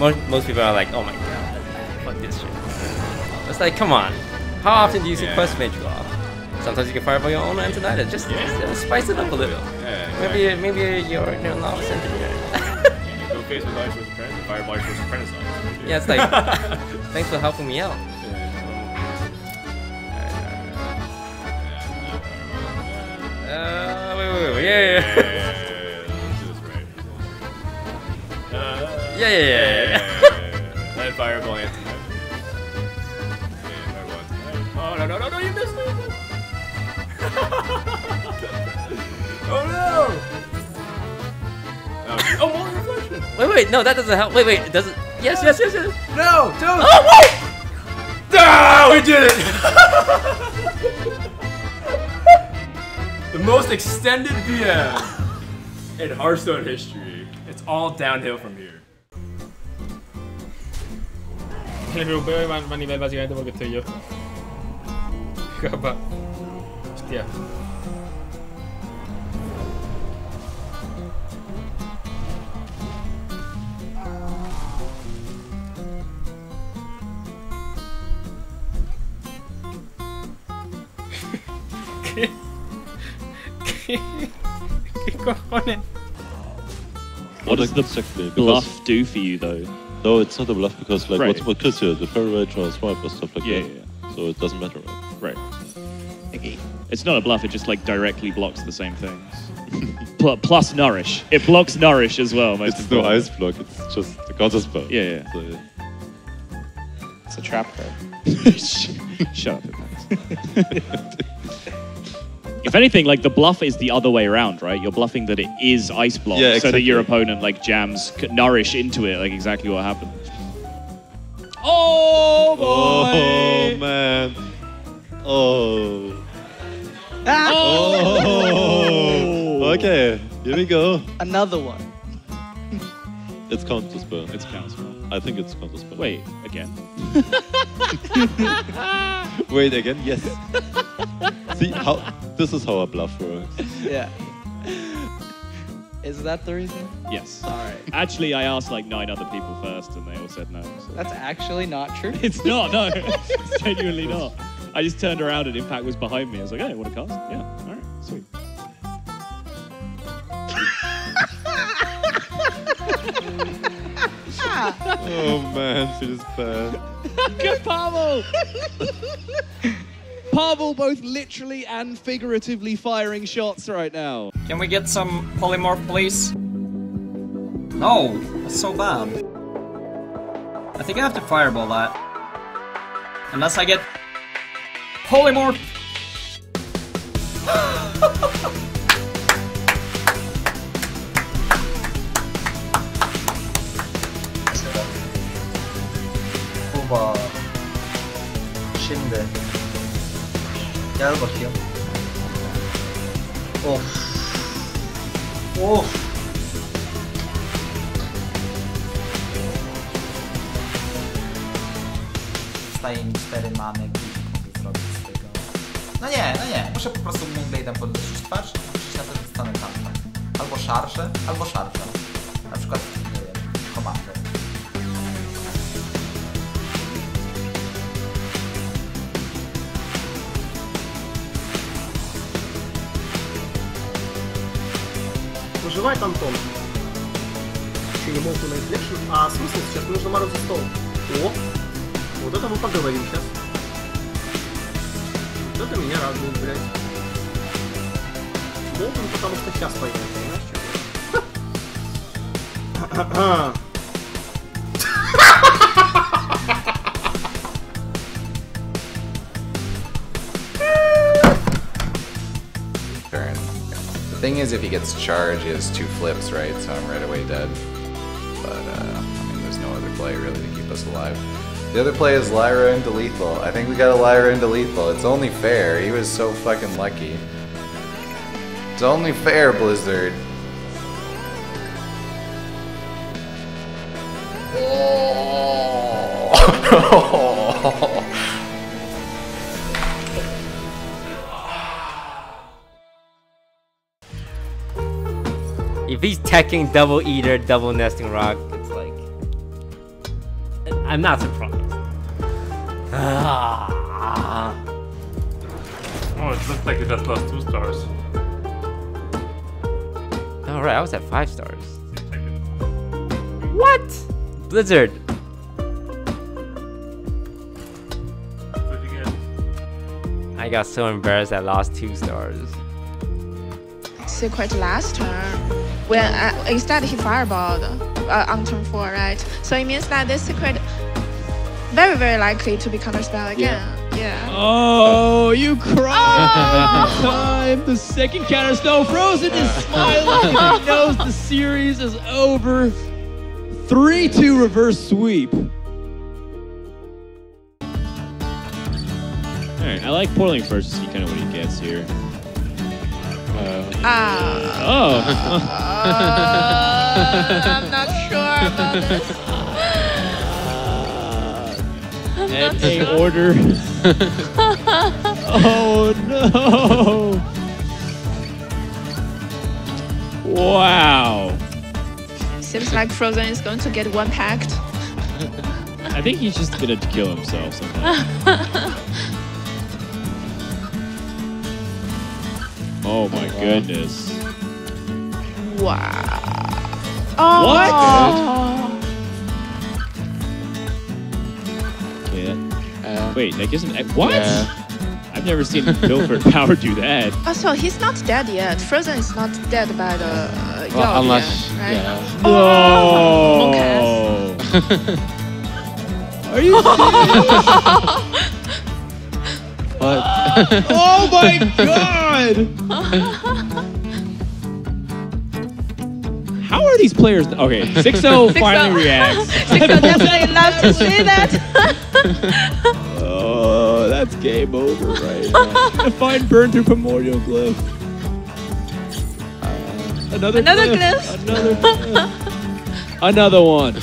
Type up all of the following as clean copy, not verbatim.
most people are like, oh my god, fuck this shit. It's like, come on. How often do you see quest matriarch? Sometimes you can fireball your own Antonidas. Just spice it up a little. Maybe you're not a center. Go face with Lyra's apprentice. Fireball Lyra's apprentice. Yeah, it's like, thanks for helping me out. Wait. Yeah. That fireball Antonidas. Oh, no, you missed it! Oh, no! Oh, more reflection! Wait, no, that doesn't help. Wait, it doesn't... Yes! No, don't! Oh, wait! Ah, we did it! The most extended VM in Hearthstone history. It's all downhill from here. El europeo va a nivel básicamente porque estoy yo. Capaz. Hostia. ¿Qué cojones? What does the bluff do for you though? No, it's not a bluff because like what's close to it? The ferrite or swipe or stuff like that. Yeah. So it doesn't matter, right? Right. Okay. It's not a bluff, it just like directly blocks the same things. Plus nourish. It blocks nourish as well, most of the time. It's no ice block, it's just a counter spell. Yeah. So, yeah. It's a trap though. Shut up, it If anything, like the bluff is the other way around, right? You're bluffing that it is ice block, so that your opponent like jams nourish into it, like exactly what happened. Oh boy! Oh man. Oh. Ah. Oh. Okay, here we go. Another one. It's counterspell. It's counterspell. I think it's counterspell. Wait, again. Wait, again? Yes. See, this is how a bluff works. Yeah. Is that the reason? Yes. All right. Actually, I asked like 9 other people first, and they all said no. So. That's actually not true. It's not, no. It's genuinely not. I just turned around and Impact was behind me. I was like, hey, what a cast. Yeah, all right, sweet. Oh, man, she just bad. Good Pavel! Pavel both literally and figuratively firing shots right now. Can we get some polymorph, please? No, that's so bad. I think I have to fireball that. Unless I get... polymorph! Oba. Şimdi. Gel bakayım. Of. Of. Staje mi 4 mamy. No nie, muszę po prostu mainblade'em podnosić twarz, przyjść na tę stronę tam, tak. Albo szarsze. Na przykład, nie wiem, komandę. Używaj tam tą. Czyli nie było tu najlepszych, a smysł сейчас нужно морозить стол. О! Вот это мы поговорим сейчас. Это меня радует, блядь. Болтан, потому что сейчас пойдет, понимаешь, The thing is, if he gets charged, he has 2 flips, right? So I'm right away dead. But, I mean, there's no other play, really, to keep us alive. The other play is Lyra into lethal. I think we got a Lyra into lethal. It's only fair. He was so fucking lucky. It's only fair, Blizzard. Oh. If he's teching double eater, double nesting rock, it's like I'm not surprised. Oh, it looks like it just lost 2 stars. Alright, I was at 5 stars. What? Blizzard! What'd you get? I got so embarrassed I lost 2 stars. So quite last turn, when instead he fireballed on turn 4, right? So it means that this secret very likely to be counterspell again. Yeah. Oh, you cried! Oh. Time the second counterspell. Frozen is smiling. He knows the series is over. 3-2 reverse sweep. All right, I like portaling first to see kind of what he gets here. I'm not sure about this. Sure. Order. Oh no! Wow. Seems like Frozen is going to get one packed. I think he's just gonna kill himself somehow. Oh my goodness. Wow. Oh. What? Yeah. Wait, that gives him... What? Yeah. I've never seen Pilfered Power do that. Also, he's not dead yet. Frozen is not dead by the... well, unless... Yet, right? Yeah. Oh! Okay. Are you serious? What? Oh my god! How are these players? Okay, 6-0 finally reacts. 6-0 definitely loves to see that. Oh, that's game over right now. A fine burn through Primordial Glyph. Another glyph. Another glyph. Another one.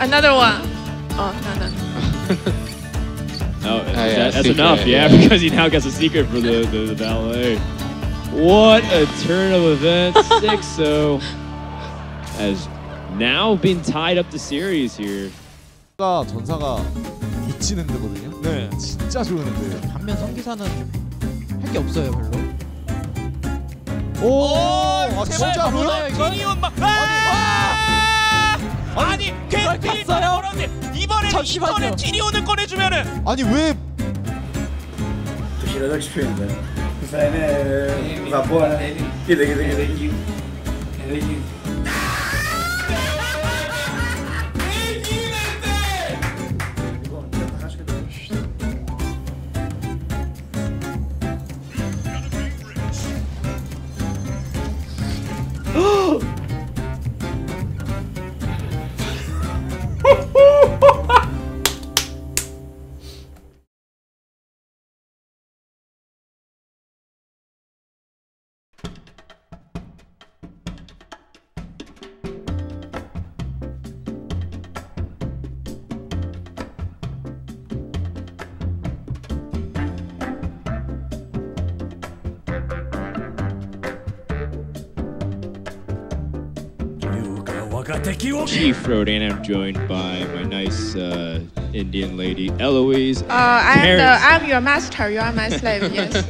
Another one. Oh, no. Oh, that's enough, yeah, because he now gets a secret for the ballet. What a turn of events, 6-0. Has now been tied up the series here. 전사가 미치는 데거든요. 네, 진짜 좋은데. 반면 성기사는 할 게 없어요, 별로. 오, 아, 진짜로요? 아니온 막. 아니, 괜히 걸었네. 이번에 티리온을 꺼내주면은 아니 왜 Chief Road, and I'm joined by my nice Indian lady, Eloise. I'm your master, you are my slave, yes.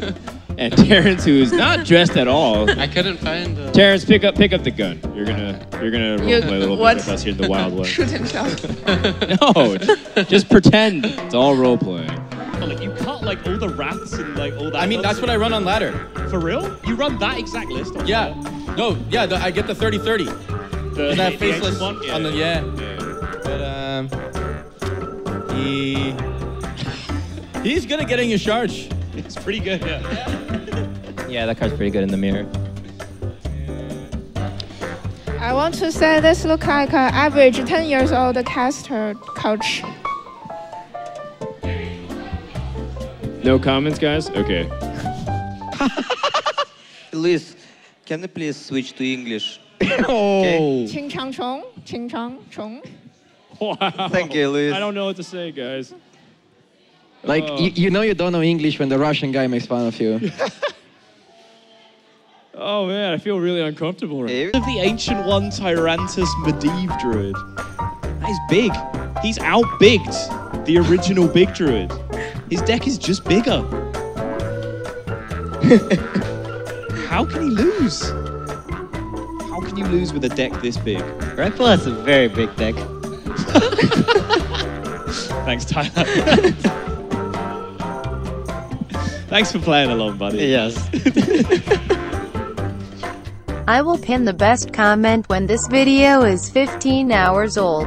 And Terrence, who is not dressed at all. I couldn't find. Terrence, pick up the gun. You're gonna roleplay a little bit with us here in the Wild West. Shoot himself. No, just pretend it's all roleplay. Like you caught like all the rats and like all that. I mean, that's what I run on ladder. For real? You run that exact list? On ladder? No, yeah. I get the 30-30. That faceless one, yeah. On the but he's good at getting a charge. It's pretty good. Yeah. Yeah, that card's pretty good in the mirror. I want to say this looks like an average 10-year-old caster coach. No comments, guys. Okay. Liz, can you please switch to English? Oh. Okay. Wow. Thank you, Luis. I don't know what to say, guys. Like, you know you don't know English when the Russian guy makes fun of you. Oh, man, I feel really uncomfortable right now. The Ancient One Tyrantus Medivh Druid. That is big. He's outbigged the original big druid. His deck is just bigger. How can he lose? How can you lose with a deck this big? Redfall has a very big deck. Thanks, Tyler. Thanks for playing along, buddy. Yes. I will pin the best comment when this video is 15 hours old.